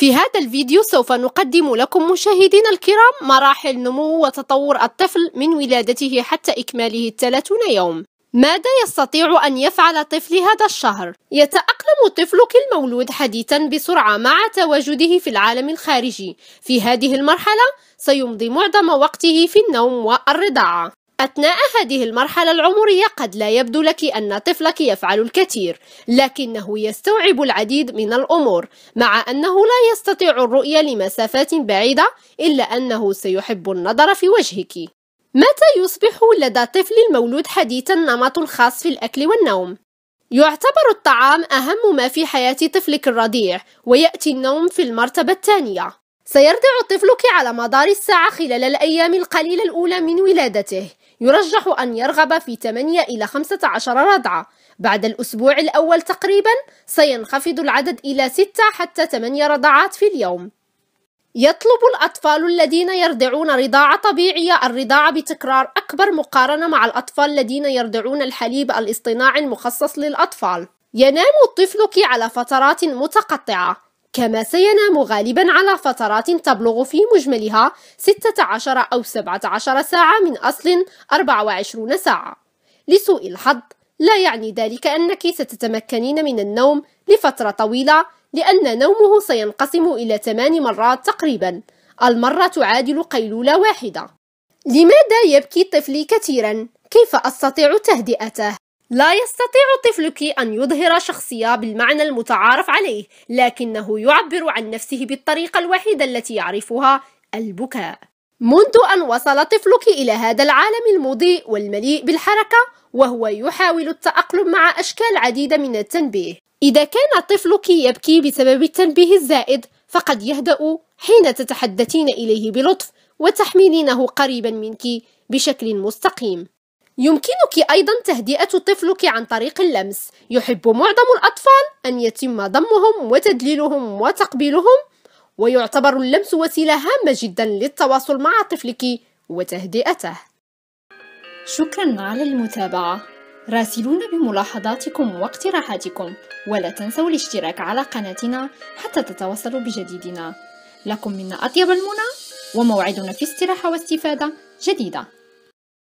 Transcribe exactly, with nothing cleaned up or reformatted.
في هذا الفيديو سوف نقدم لكم مشاهدينا الكرام مراحل نمو وتطور الطفل من ولادته حتى إكماله الثلاثين يوم. ماذا يستطيع أن يفعل طفل هذا الشهر؟ يتأقلم طفلك المولود حديثا بسرعة مع تواجده في العالم الخارجي. في هذه المرحلة سيمضي معظم وقته في النوم والرضاعة. أثناء هذه المرحلة العمرية قد لا يبدو لك أن طفلك يفعل الكثير، لكنه يستوعب العديد من الأمور، مع أنه لا يستطيع الرؤية لمسافات بعيدة، إلا أنه سيحب النظر في وجهك. متى يصبح لدى طفل المولود حديثا نمط خاص في الأكل والنوم؟ يعتبر الطعام أهم ما في حياة طفلك الرضيع، ويأتي النوم في المرتبة الثانية. سيرضع طفلك على مدار الساعة خلال الأيام القليلة الأولى من ولادته. يرجح أن يرغب في ثمانية إلى خمسة عشر رضعة. بعد الأسبوع الأول تقريبا سينخفض العدد إلى ستة حتى ثمانية رضعات في اليوم. يطلب الأطفال الذين يرضعون رضاعة طبيعية الرضاعة بتكرار أكبر مقارنة مع الأطفال الذين يرضعون الحليب الاصطناعي المخصص للأطفال. ينام طفلك على فترات متقطعة، كما سينام غالبا على فترات تبلغ في مجملها ستة عشر أو سبعة عشر ساعة من أصل أربعة وعشرين ساعة. لسوء الحظ لا يعني ذلك أنك ستتمكنين من النوم لفترة طويلة، لأن نومه سينقسم إلى ثمان مرات تقريبا، المرة تعادل قيلولة واحدة. لماذا يبكي طفلي كثيرا؟ كيف أستطيع تهدئته؟ لا يستطيع طفلك أن يظهر شخصية بالمعنى المتعارف عليه، لكنه يعبر عن نفسه بالطريقة الوحيدة التي يعرفها، البكاء. منذ أن وصل طفلك إلى هذا العالم المضيء والمليء بالحركة، وهو يحاول التأقلم مع أشكال عديدة من التنبيه. إذا كان طفلك يبكي بسبب التنبيه الزائد، فقد يهدأ حين تتحدثين إليه بلطف وتحملينه قريبا منك بشكل مستقيم. يمكنك أيضا تهدئة طفلك عن طريق اللمس. يحب معظم الأطفال أن يتم ضمهم وتدليلهم وتقبيلهم، ويعتبر اللمس وسيلة هامة جدا للتواصل مع طفلك وتهدئته. شكرا على المتابعة. راسلونا بملاحظاتكم واقتراحاتكم، ولا تنسوا الاشتراك على قناتنا حتى تتواصلوا بجديدنا. لكم منا أطيب المنى، وموعدنا في استراحة واستفادة جديدة.